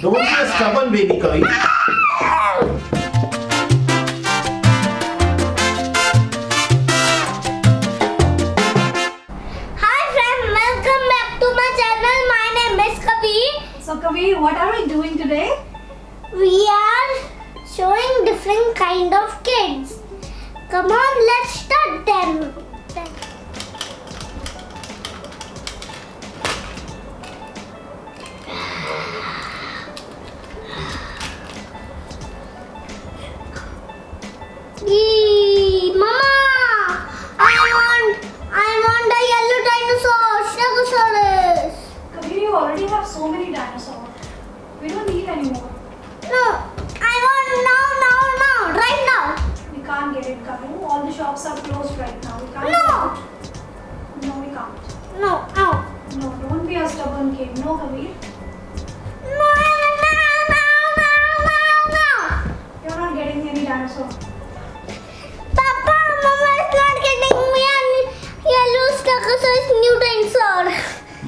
Don't be a stubborn baby cow. Hi friends, welcome back to my channel. My name is Kavi. So Kavi, what are we doing today? We are showing different kind of kids. Come on, let's start them.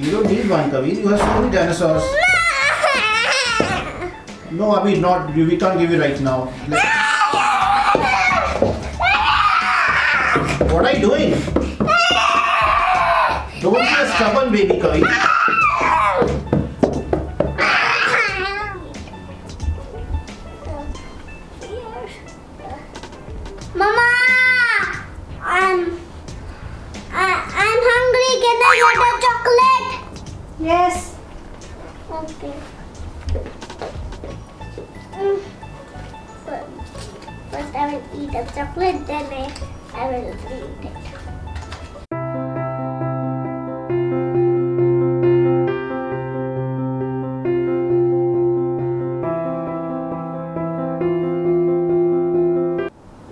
You don't need one, Kavir. You have so many dinosaurs. No, Abhi, not. We can't give you right now. What are you doing? Don't be a stubborn baby, Kavir. Mama, I'm hungry. Can I get a chocolate? Yes. Okay. First I will eat the chocolate, then I will eat it.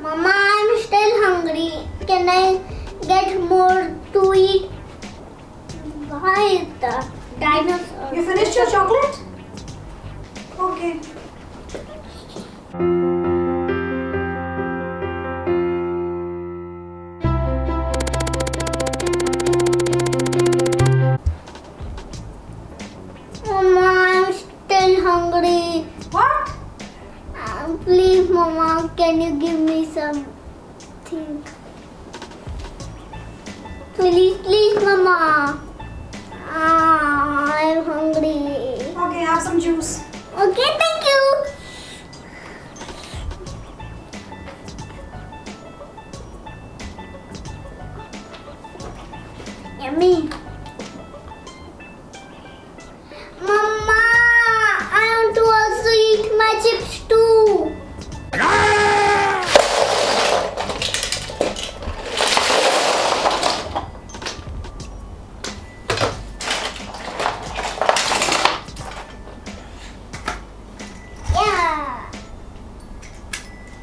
Mama, I'm still hungry. Can I get more to eat? Why is that? Dinosaur. You finished your chocolate? Okay. Mama, I'm still hungry. What? Please, Mama, can you give me something? Please, Mama. I'm hungry. Okay, have some juice. Okay, thank you. Yummy. Mama, I want to also eat my chips too.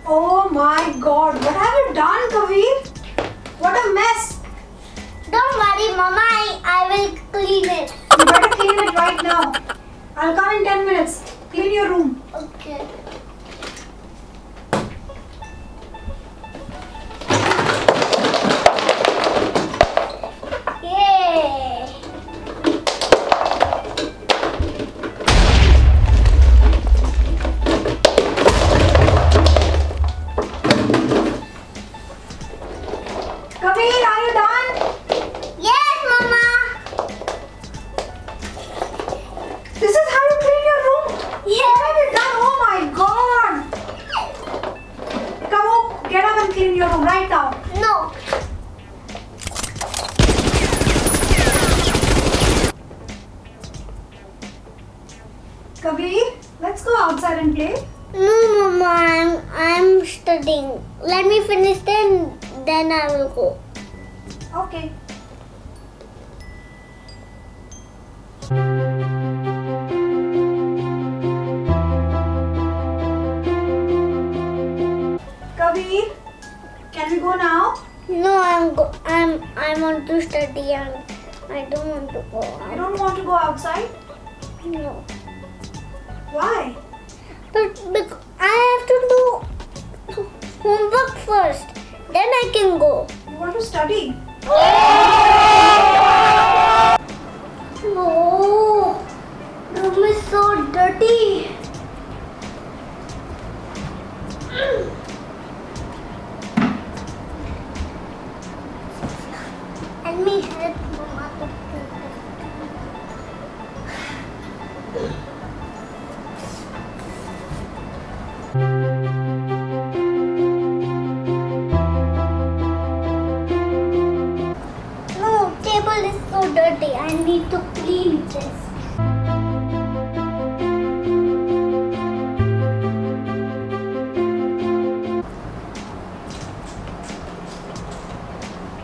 Oh my God, what have you done, Kavir? What a mess! Don't worry, Mama, I will clean it. You better clean it right now. I'll come in 10 minutes. Clean your room. Okay. Let's go outside and play. No, Mama, I'm studying. Let me finish then I will go. Okay. Kabir, can we go now? No, I want to study and I don't want to go out. You don't want to go outside? No. Why? But I have to do homework first. Then I can go. You want to study? No. Room is so dirty. dirty. Let me help Mama to take it. No, table is so dirty. I need to clean this.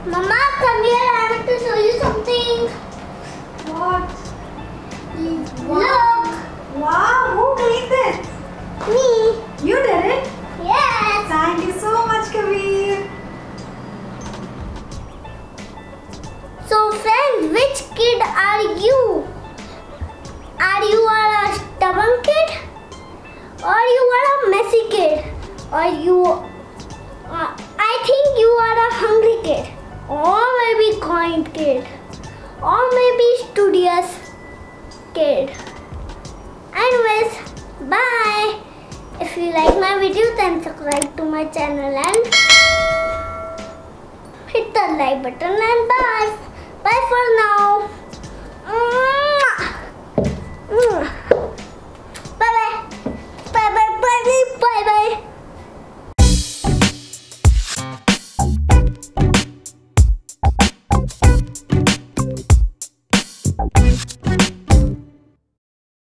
Mama, come here, I have to show you something. What? Look! Wow, who did this? Me. You did it? Yes! Thank you so much, Kabir. So friends, which kid are you? Are you a stubborn kid? Or you are a messy kid? Or you... I think you are a hungry kid. Or maybe kind kid. Or maybe studious kid. Anyways, bye. If you like my video, then subscribe to my channel and hit the like button and bye. Bye for now.